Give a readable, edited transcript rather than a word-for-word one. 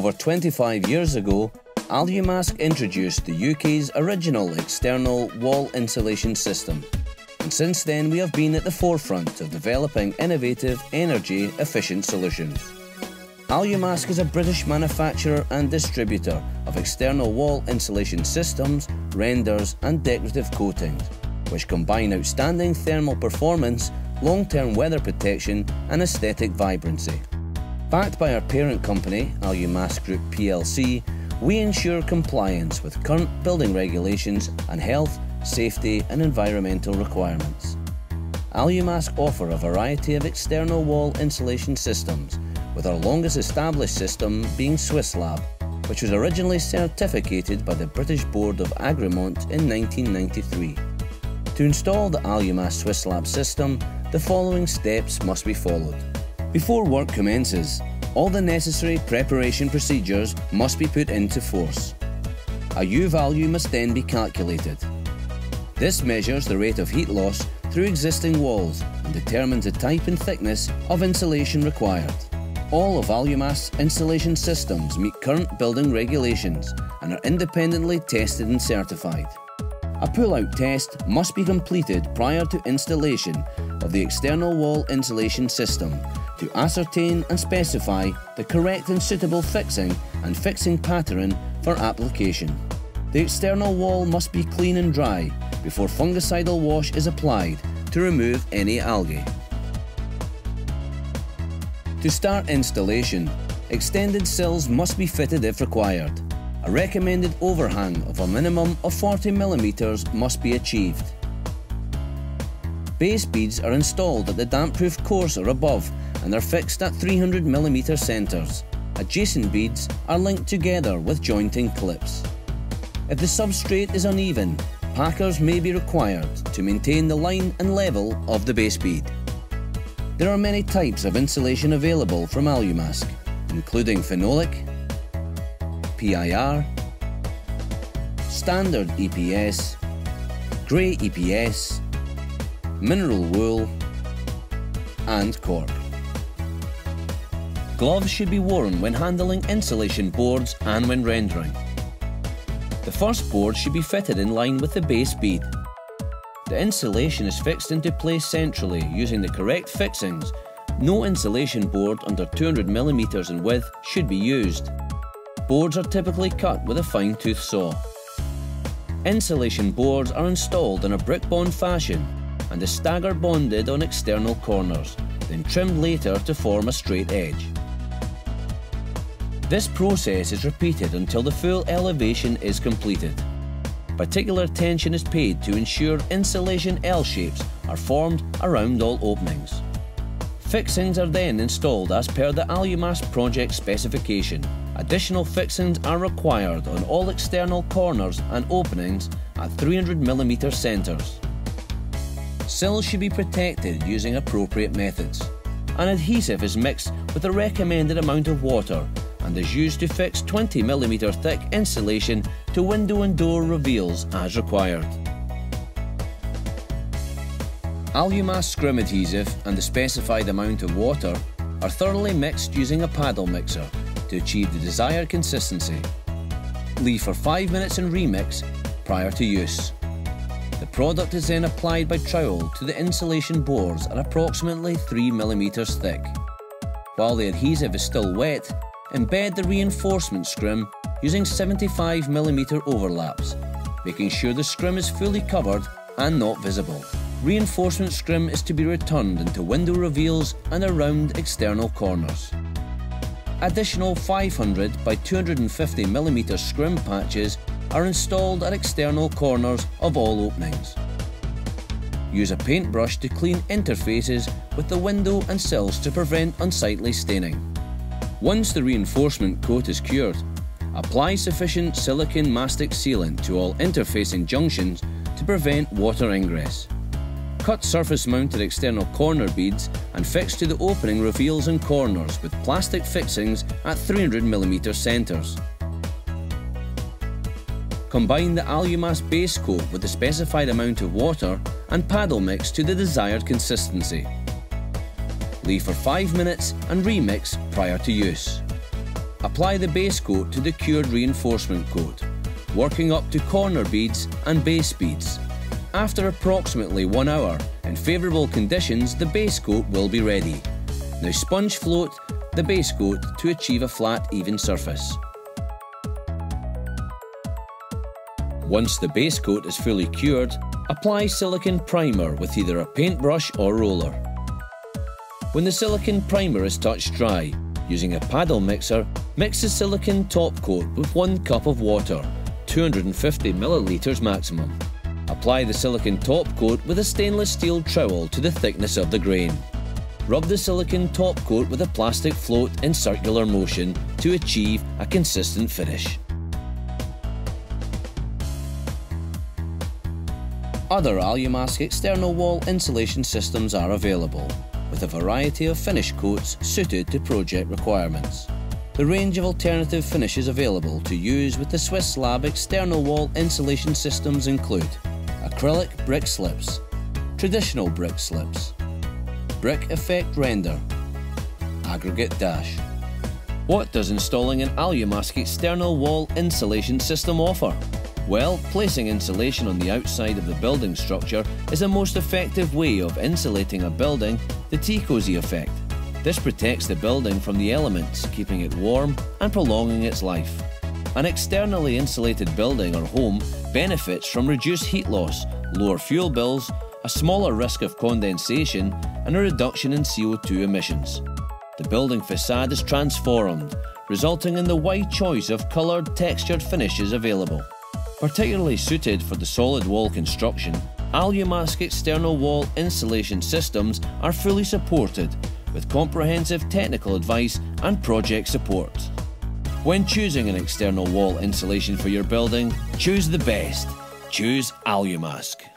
Over 25 years ago, Alumasc introduced the UK's original external wall insulation system, and since then we have been at the forefront of developing innovative, energy-efficient solutions. Alumasc is a British manufacturer and distributor of external wall insulation systems, renders and decorative coatings, which combine outstanding thermal performance, long-term weather protection and aesthetic vibrancy. Backed by our parent company, Alumasc Group plc, we ensure compliance with current building regulations and health, safety and environmental requirements. Alumasc offer a variety of external wall insulation systems, with our longest established system being SwissLab, which was originally certificated by the British Board of Agrément in 1993. To install the Alumasc SwissLab system, the following steps must be followed. Before work commences, all the necessary preparation procedures must be put into force. A U-value must then be calculated. This measures the rate of heat loss through existing walls and determines the type and thickness of insulation required. All of Alumasc's insulation systems meet current building regulations and are independently tested and certified. A pull-out test must be completed prior to installation of the external wall insulation system to ascertain and specify the correct and suitable fixing and fixing pattern for application. The external wall must be clean and dry before fungicidal wash is applied to remove any algae. To start installation, extended sills must be fitted if required. A recommended overhang of a minimum of 40 mm must be achieved. Base beads are installed at the damp-proof course or above and are fixed at 300 mm centres. Adjacent beads are linked together with jointing clips. If the substrate is uneven, packers may be required to maintain the line and level of the base bead. There are many types of insulation available from Alumasc, including phenolic, PIR, standard EPS, grey EPS, mineral wool and cork. Gloves should be worn when handling insulation boards and when rendering. The first board should be fitted in line with the base bead. The insulation is fixed into place centrally using the correct fixings. No insulation board under 200 mm in width should be used. Boards are typically cut with a fine-tooth saw. Insulation boards are installed in a brick bond fashion and is stagger bonded on external corners, then trimmed later to form a straight edge. This process is repeated until the full elevation is completed. Particular attention is paid to ensure insulation L-shapes are formed around all openings. Fixings are then installed as per the Alumasc project specification. Additional fixings are required on all external corners and openings at 300 mm centres. Sills should be protected using appropriate methods. An adhesive is mixed with the recommended amount of water and is used to fix 20 mm thick insulation to window and door reveals as required. Alumasc Scrim Adhesive and the specified amount of water are thoroughly mixed using a paddle mixer to achieve the desired consistency. Leave for 5 minutes and remix prior to use. The product is then applied by trowel to the insulation boards at approximately 3 mm thick. While the adhesive is still wet, embed the reinforcement scrim using 75 mm overlaps, making sure the scrim is fully covered and not visible. Reinforcement scrim is to be returned into window reveals and around external corners. Additional 500 by 250 mm scrim patches are installed at external corners of all openings. Use a paintbrush to clean interfaces with the window and sills to prevent unsightly staining. Once the reinforcement coat is cured, apply sufficient silicon mastic sealant to all interfacing junctions to prevent water ingress. Cut surface-mounted external corner beads and fix to the opening reveals and corners with plastic fixings at 300 mm centres. Combine the Alumasc base coat with the specified amount of water and paddle mix to the desired consistency. Leave for 5 minutes and remix prior to use. Apply the base coat to the cured reinforcement coat, working up to corner beads and base beads. After approximately 1 hour, in favourable conditions, the base coat will be ready. Now sponge float the base coat to achieve a flat, even surface. Once the base coat is fully cured, apply silicone primer with either a paintbrush or roller. When the silicone primer is touched dry, using a paddle mixer, mix the silicone top coat with 1 cup of water, 250 millilitres maximum. Apply the silicone top coat with a stainless steel trowel to the thickness of the grain. Rub the silicone top coat with a plastic float in circular motion to achieve a consistent finish. Other Alumasc external wall insulation systems are available, with a variety of finish coats suited to project requirements. The range of alternative finishes available to use with the SwissLab external wall insulation systems include acrylic brick slips, traditional brick slips, brick effect render, aggregate dash. What does installing an Alumasc external wall insulation system offer? Well, placing insulation on the outside of the building structure is the most effective way of insulating a building, the T-cozy effect. This protects the building from the elements, keeping it warm and prolonging its life. An externally insulated building or home benefits from reduced heat loss, lower fuel bills, a smaller risk of condensation, and a reduction in CO2 emissions. The building facade is transformed, resulting in the wide choice of coloured, textured finishes available. Particularly suited for the solid wall construction, Alumasc external wall insulation systems are fully supported with comprehensive technical advice and project support. When choosing an external wall insulation for your building, choose the best. Choose Alumasc.